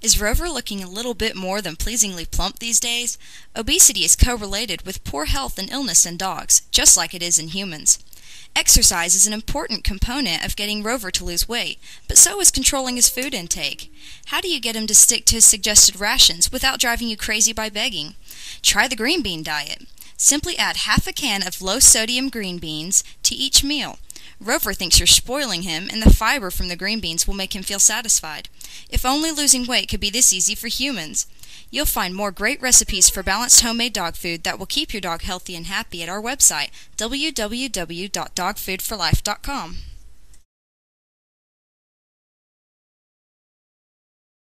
Is Rover looking a little bit more than pleasingly plump these days? Obesity is correlated with poor health and illness in dogs, just like it is in humans. Exercise is an important component of getting Rover to lose weight, but so is controlling his food intake. How do you get him to stick to his suggested rations without driving you crazy by begging? Try the green bean diet. Simply add half a can of low-sodium green beans to each meal. Rover thinks you're spoiling him, and the fiber from the green beans will make him feel satisfied. If only losing weight could be this easy for humans. You'll find more great recipes for balanced homemade dog food that will keep your dog healthy and happy at our website, www.dogfoodforlife.com.